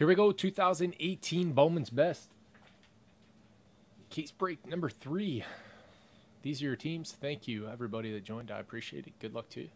Here we go, 2018 Bowman's Best. Case break number 3. These are your teams. Thank you, everybody that joined. I appreciate it. Good luck to you.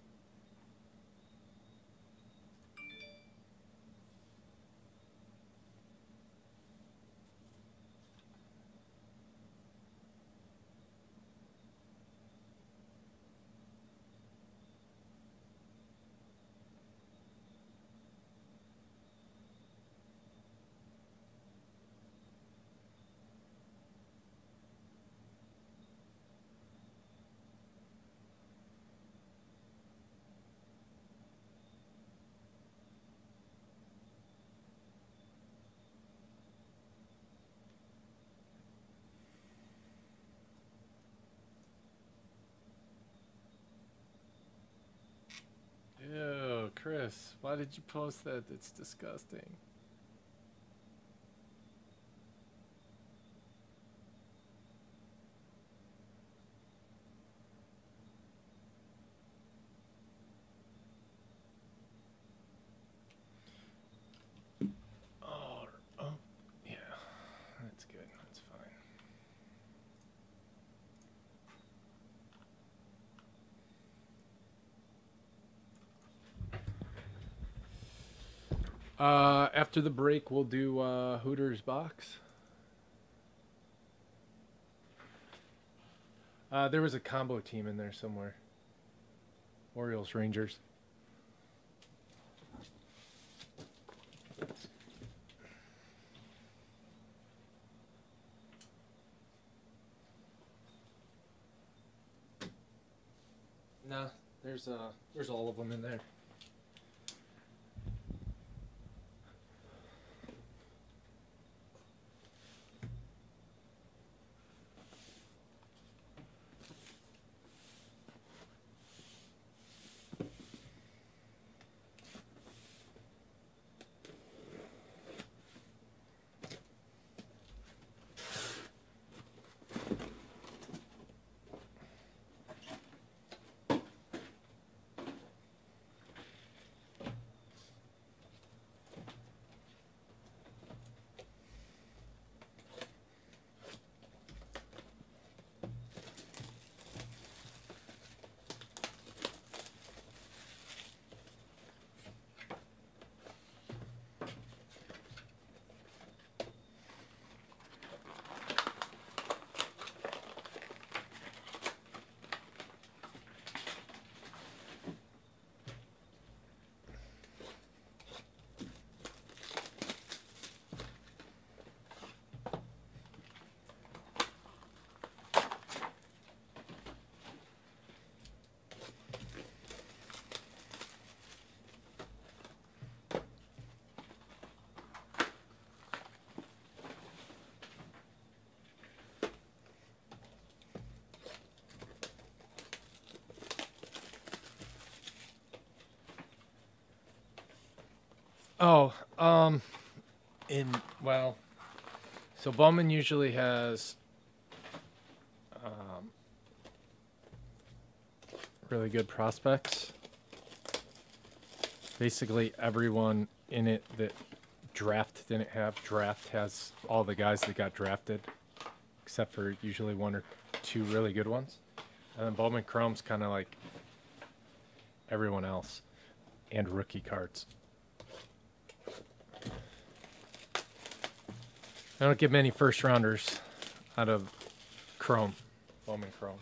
Chris, why did you post that? It's disgusting. After the break, we'll do Hooters box. There was a combo team in there somewhere. Orioles, Rangers. Nah, there's all of them in there. Oh, so Bowman usually has really good prospects. Basically, everyone in it that draft didn't have. Draft has all the guys that got drafted, except for usually one or two really good ones. And then Bowman Chrome's kind of like everyone else, and rookie cards. I don't get many first-rounders out of Chrome, Bowman Chrome.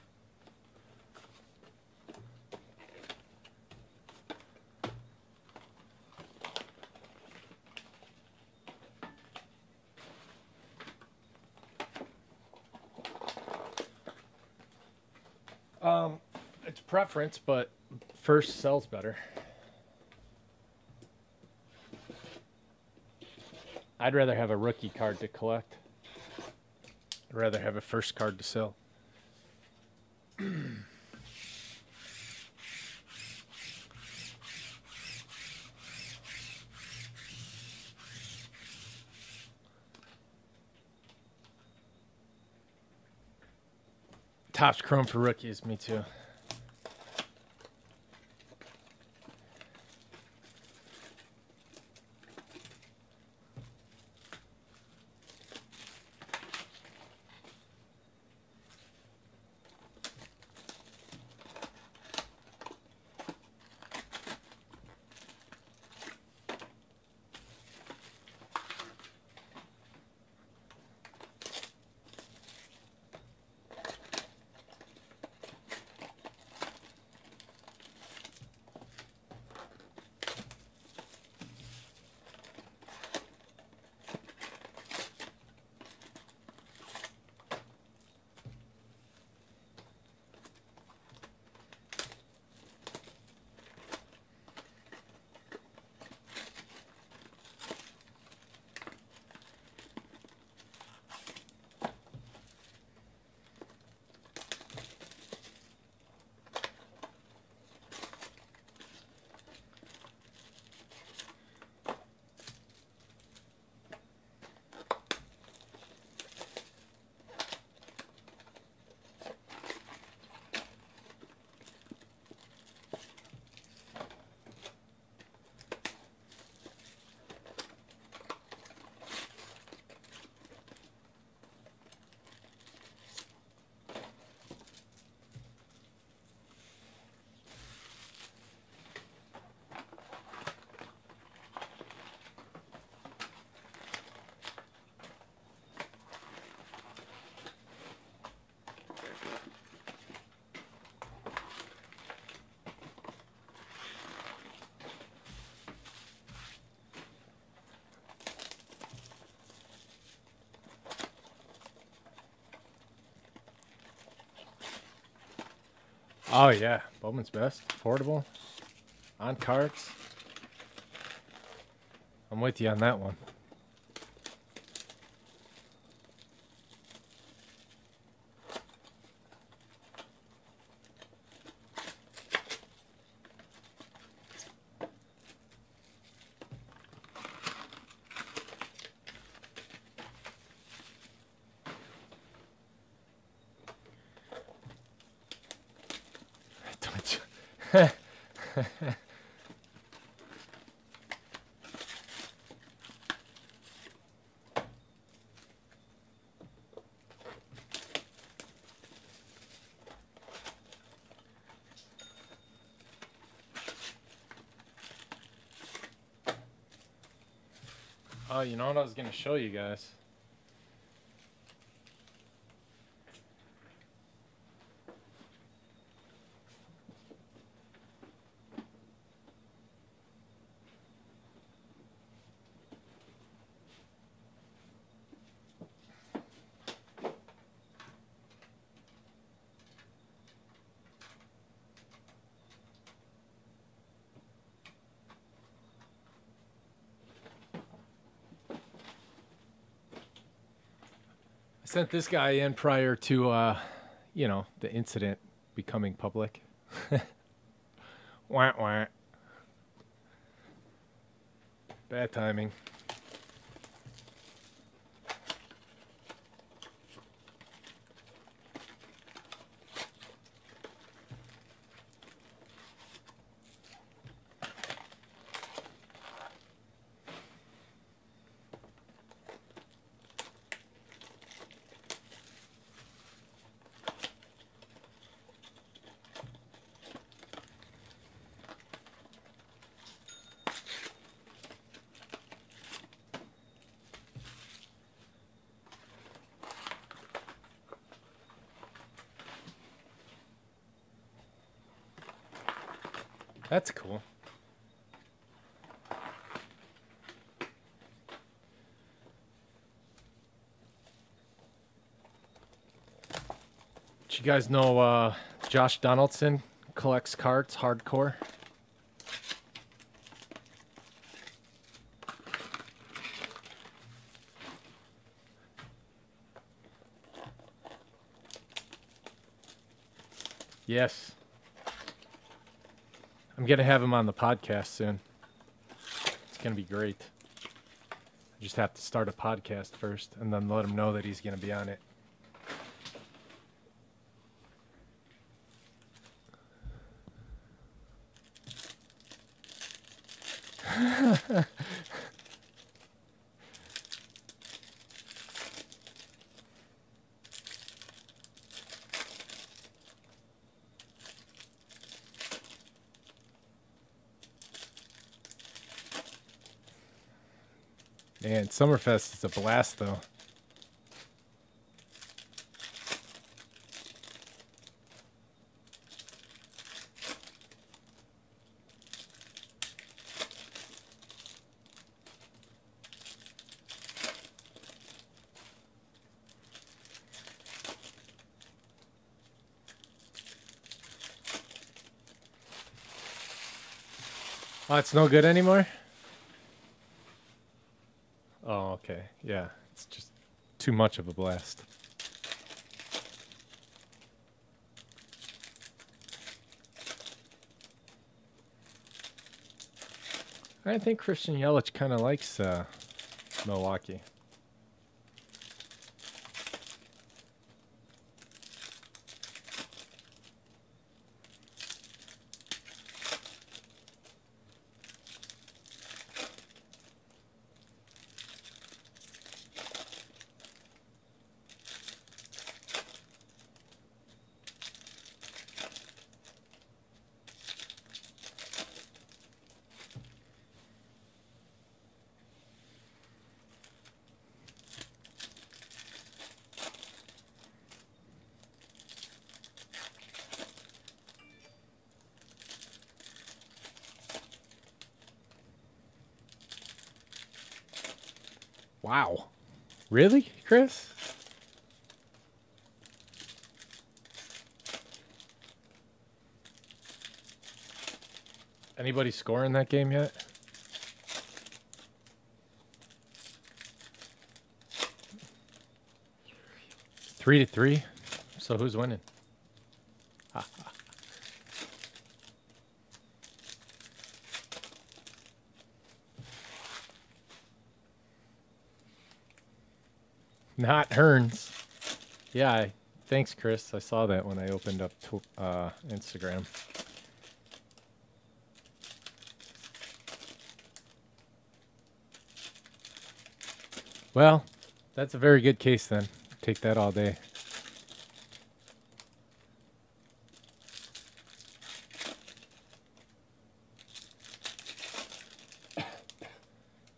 It's preference, but first sells better. I'd rather have a rookie card to collect. I'd rather have a first card to sell. Topps Chrome for rookies, me too. Oh, yeah. Bowman's Best. Affordable. On carts. I'm with you on that one. Oh, you know what I was going to show you guys? Sent this guy in prior to, you know, the incident becoming public. Wah, wah. Bad timing. That's cool. Did you guys know Josh Donaldson collects cards hardcore? Yes. I'm going to have him on the podcast soon. It's going to be great. I just have to start a podcast first and then let him know that he's going to be on it. Man, Summerfest is a blast, though. Oh, it's no good anymore? Okay, yeah, it's just too much of a blast. I think Christian Yelich kind of likes Milwaukee. Wow. Really, Chris? Anybody scoring that game yet? Three to three. So who's winning? Not Hearns. Yeah, thanks, Chris. I saw that when I opened up Instagram. Well, that's a very good case then. Take that all day.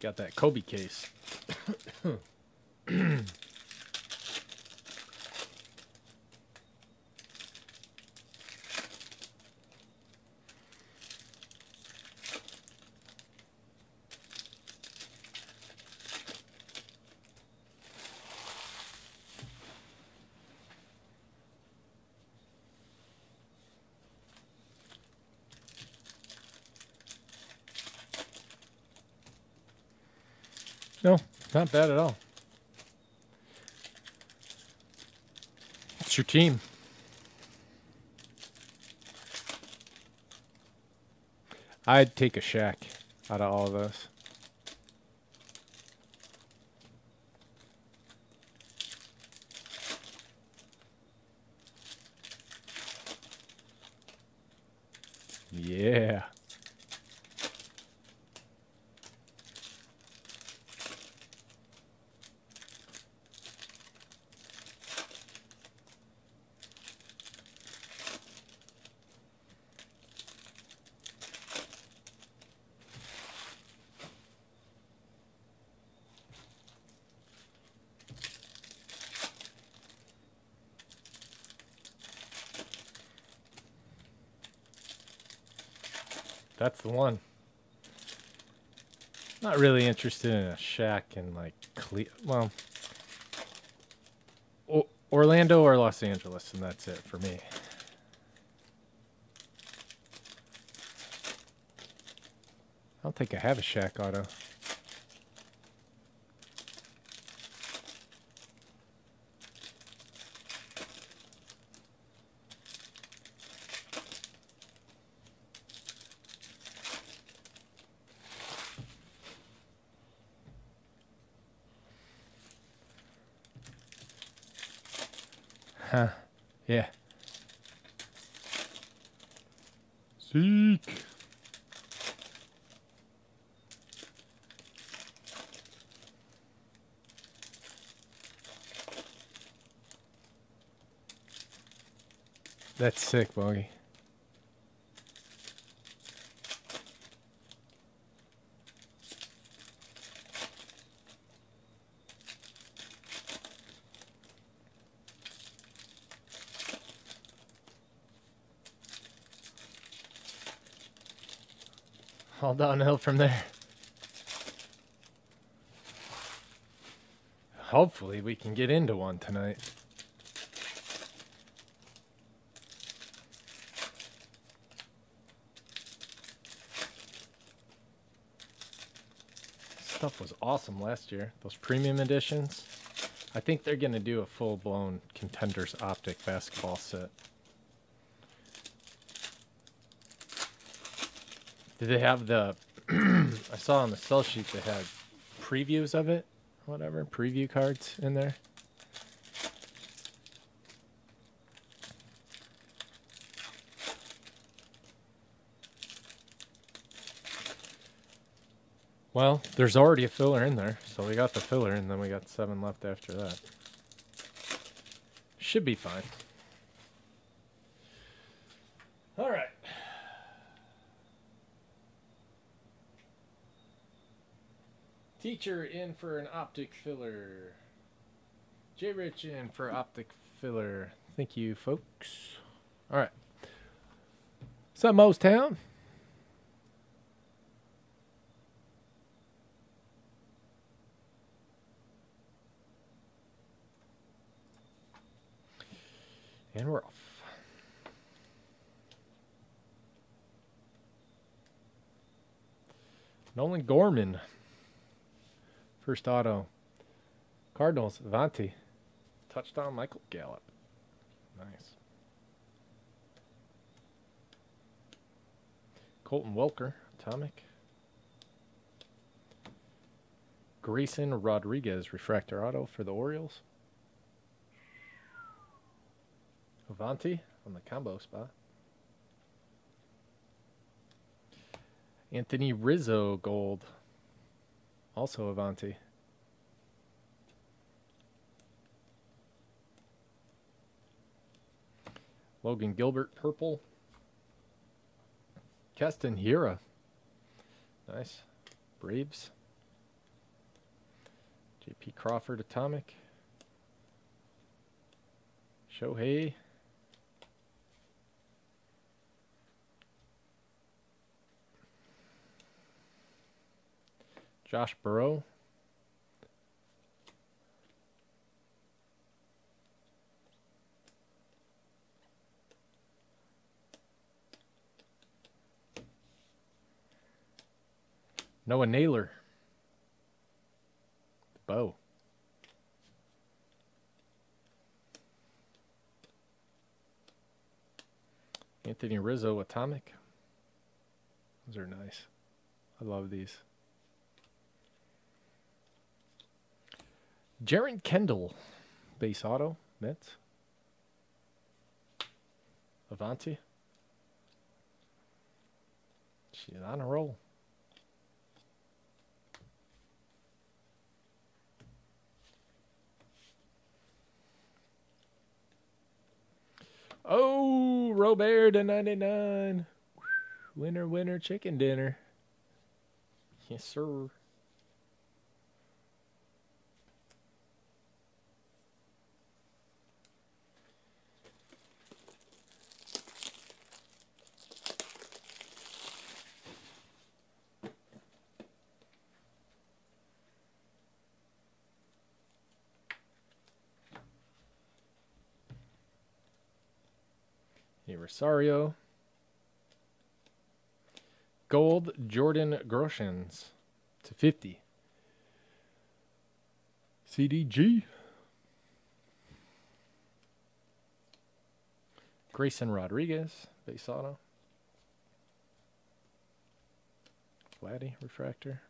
Got that Kobe case. No, not bad at all. It's your team. I'd take a Shaq out of all of those. Yeah. That's the one. Not really interested in a Shaq in like well, Orlando or Los Angeles, and that's it for me. I don't think I have a Shaq auto. Yeah. Zeke. That's sick, Bogey. All downhill from there. Hopefully we can get into one tonight. Stuff was awesome last year. Those premium editions. I think they're gonna do a full-blown Contenders Optic basketball set. Did they have the, I saw on the sell sheet they had previews of it, whatever, preview cards in there. Well, there's already a filler in there, so we got the filler and then we got 7 left after that. Should be fine. All right. Teacher in for an optic filler. J. Rich in for optic filler. Thank you, folks. All right. What's up, Mostown? And we're off. Nolan Gorman. First auto. Cardinals, Avanti. Touchdown, Michael Gallup. Nice. Colton Welker, Atomic. Grayson Rodriguez, Refractor Auto for the Orioles. Avanti on the combo spot. Anthony Rizzo, Gold. Also Avanti. Logan Gilbert, Purple. Keston Hiura. Nice. Braves. JP Crawford, Atomic. Shohei. Josh Burrow. Noah Naylor. Bow. Anthony Rizzo, Atomic. Those are nice. I love these. Jaron Kendall, base auto, Mets. Avanti. She's on a roll. Oh, Robert to 99. Winner, winner, chicken dinner. Yes, sir. Rosario. Gold, Jordan Groshans /50. CDG. Grayson Rodriguez, base auto. Vladdy, refractor.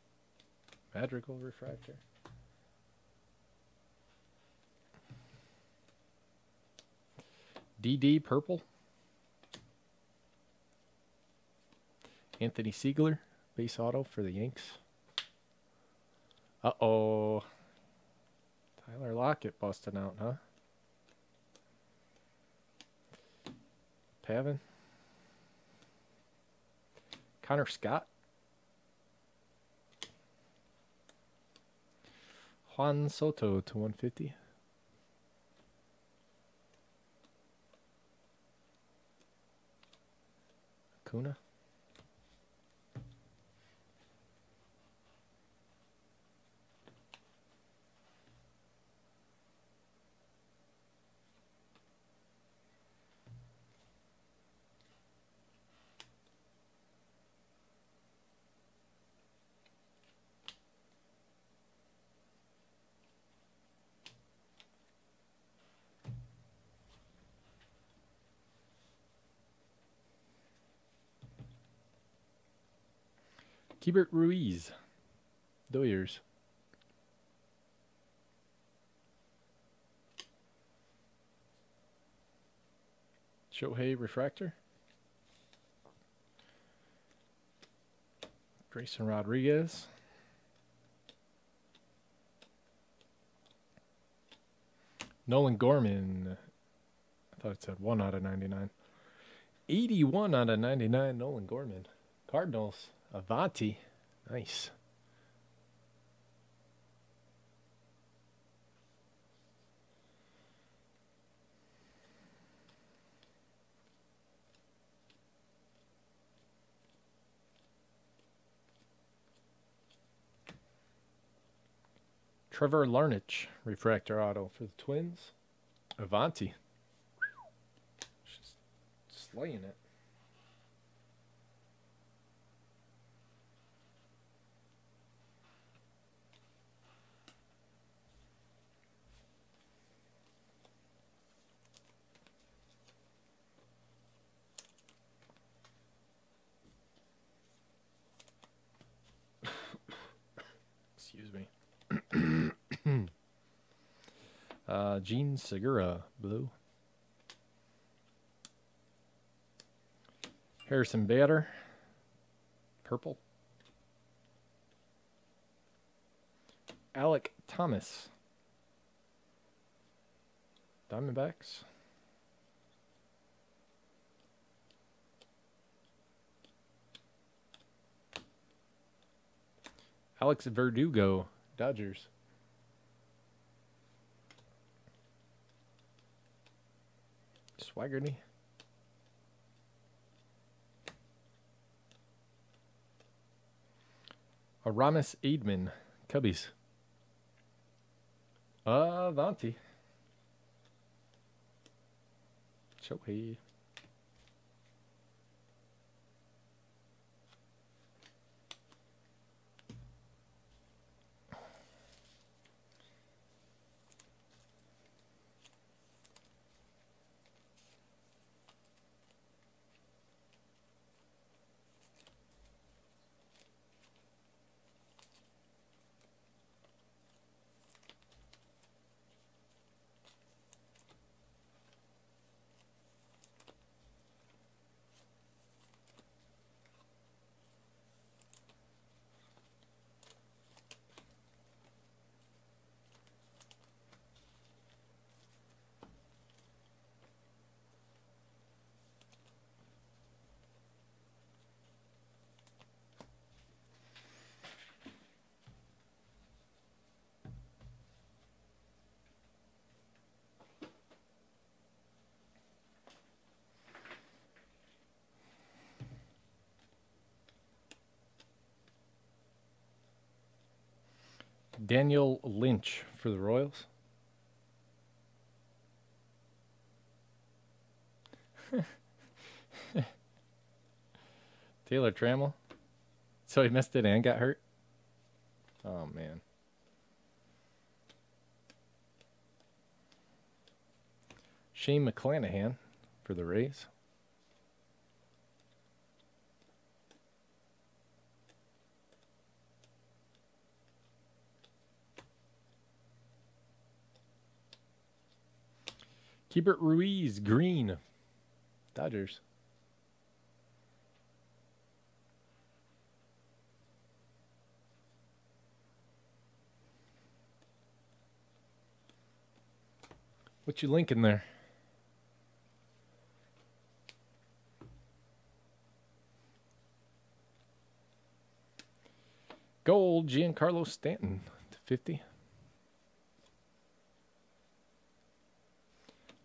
Madrigal, refractor. DD, Purple. Anthony Siegler, base auto for the Yanks. Uh-oh. Tyler Lockett busting out, huh? Pavin. Connor Scott. Juan Soto /150. Acuna. Keibert Ruiz, Doyers. Shohei, refractor. Grayson Rodriguez. Nolan Gorman. I thought it said 1/99. 81/99, Nolan Gorman. Cardinals. Avanti. Nice. Trevor Larnach, refractor auto for the Twins. Avanti. She's slaying it. Excuse me. Jean Segura, blue. Harrison Bader, purple. Alek Thomas, Diamondbacks. Alex Verdugo, Dodgers. Swaggerty. Aramis Eidman, Cubbies. Avanti. Shohei. Daniel Lynch for the Royals. Taylor Trammell. So he missed it and got hurt? Oh, man. Shane McClanahan for the Rays. Keibert Ruiz, green, Dodgers. What you linking there? Gold, Giancarlo Stanton /50.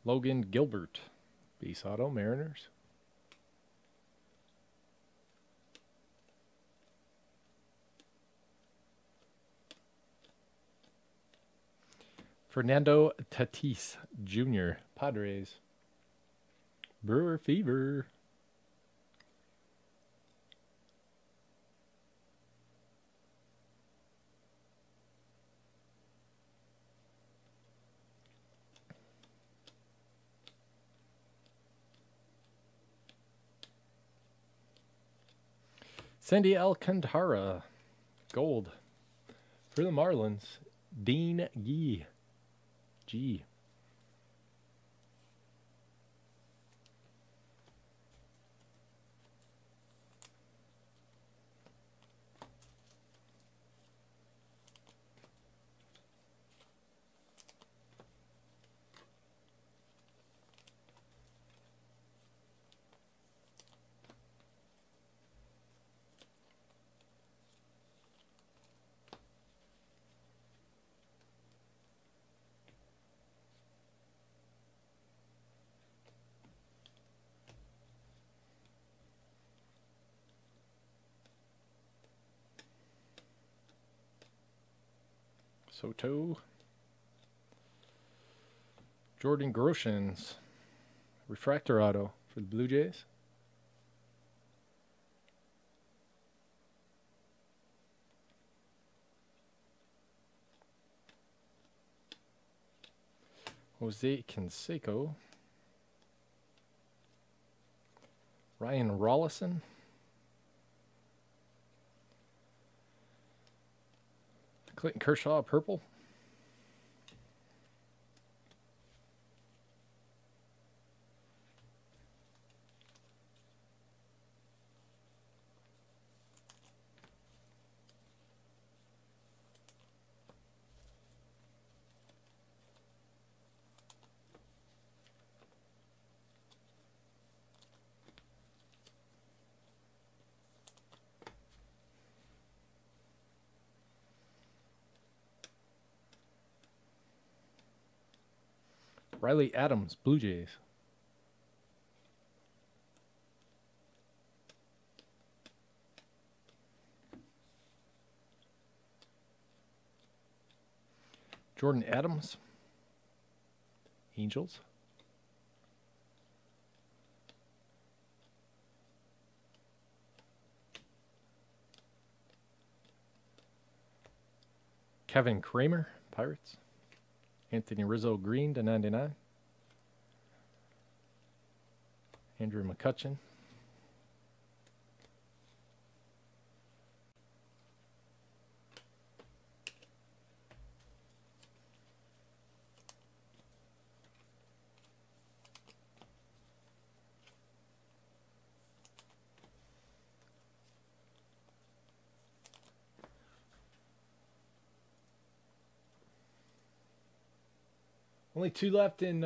Logan Gilbert, Base Auto, Mariners. Fernando Tatis Jr., Padres. Brewer Fever. Sandy Alcantara, gold. For the Marlins, Dean Gee. G. Soto, Jordan Groshans, refractor auto for the Blue Jays. Jose Canseco, Ryan Rolison. Clayton Kershaw, purple. Riley Adams, Blue Jays. Jordan Adams, Angels. Kevin Kramer, Pirates. Anthony Rizzo, green /99. Andrew McCutcheon. Only two left in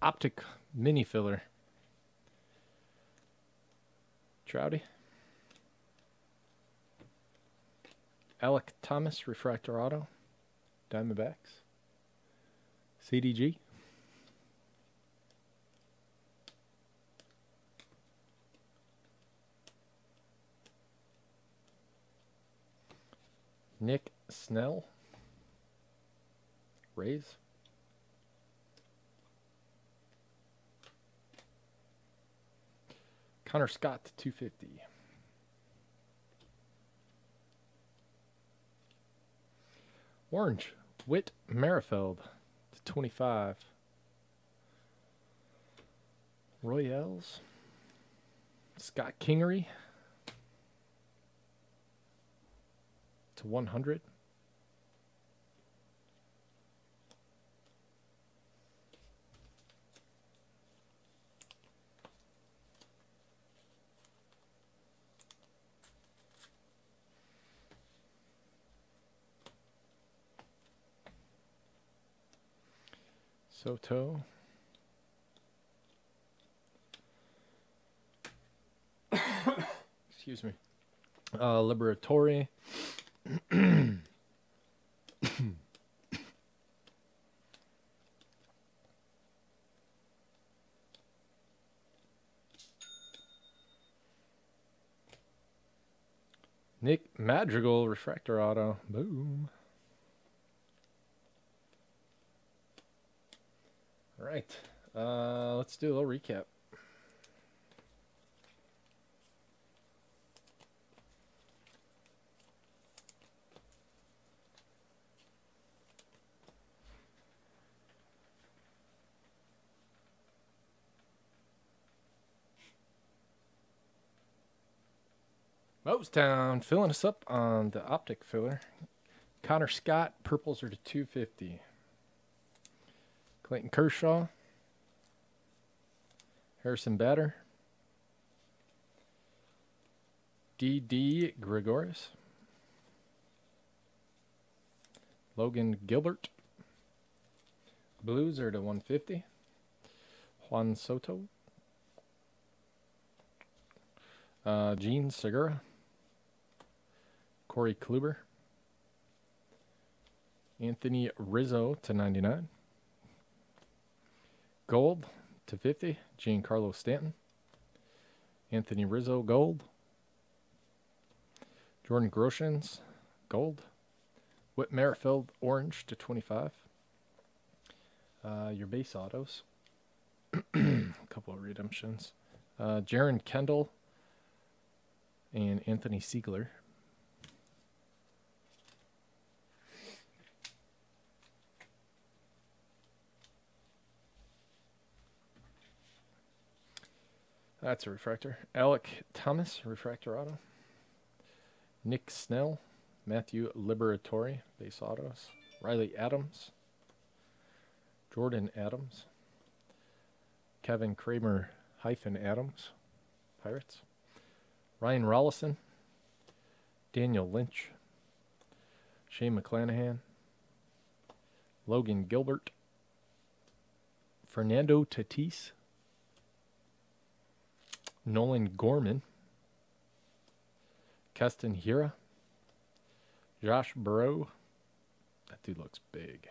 Optic Mini Filler. Trouty. Alek Thomas, Refractor Auto. Diamondbacks. CDG. Nick Snell. Rays. Connor Scott /250. Orange, Whit Merrifield /25. Royals, Scott Kingery /100. Soto. Excuse me. Liberatore. Nick Madrigal, Refractor Auto. Boom. All right, let's do a little recap. Moestown filling us up on the Optic Filler. Connor Scott, purples are /250. Clayton Kershaw, Harrison Bader, D.D. Gregoris, Logan Gilbert, Blues are /150, Juan Soto, Jean Segura, Corey Kluber, Anthony Rizzo /99. Gold /50, Giancarlo Stanton. Anthony Rizzo, gold. Jordan Groshans, gold. Whit Merrifield, orange /25. Your base autos. A couple of redemptions. Jaron Kendall and Anthony Siegler. That's a refractor. Alek Thomas, Refractor Auto. Nick Snell, Matthew Liberatore, base autos. Riley Adams. Jordan Adams. Kevin Kramer hyphen Adams, Pirates. Ryan Rolison. Daniel Lynch. Shane McClanahan. Logan Gilbert. Fernando Tatis. Nolan Gorman. Keston Hiura. Josh Burrow. That dude looks big.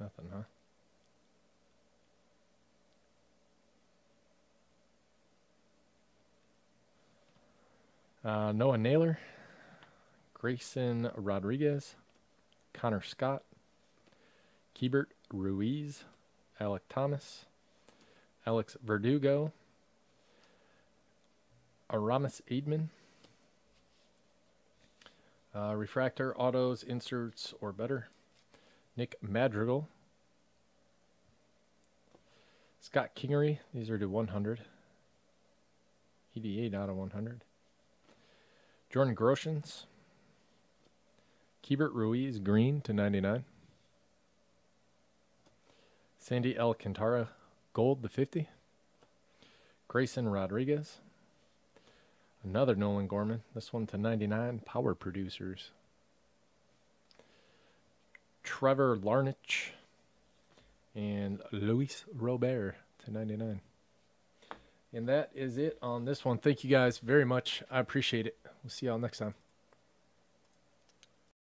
Nothing, huh? Noah Naylor. Grayson Rodriguez. Connor Scott. Keibert Ruiz. Alek Thomas. Alex Verdugo. Aramis Aidman. Refractor, autos, inserts, or better. Nick Madrigal. Scott Kingery. These are to 100. EDA out of 100. Jordan Groshans. Keibert Ruiz, green to 99. Sandy Alcantara, gold to 50. Grayson Rodriguez. Another Nolan Gorman. This one to 99. Power producers. Trevor Larnach and Luis Robert to 99. And that is it on this one. Thank you guys very much. I appreciate it. We'll see y'all next time.